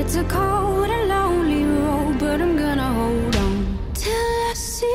It's a cold and lonely road, but I'm gonna hold on till I see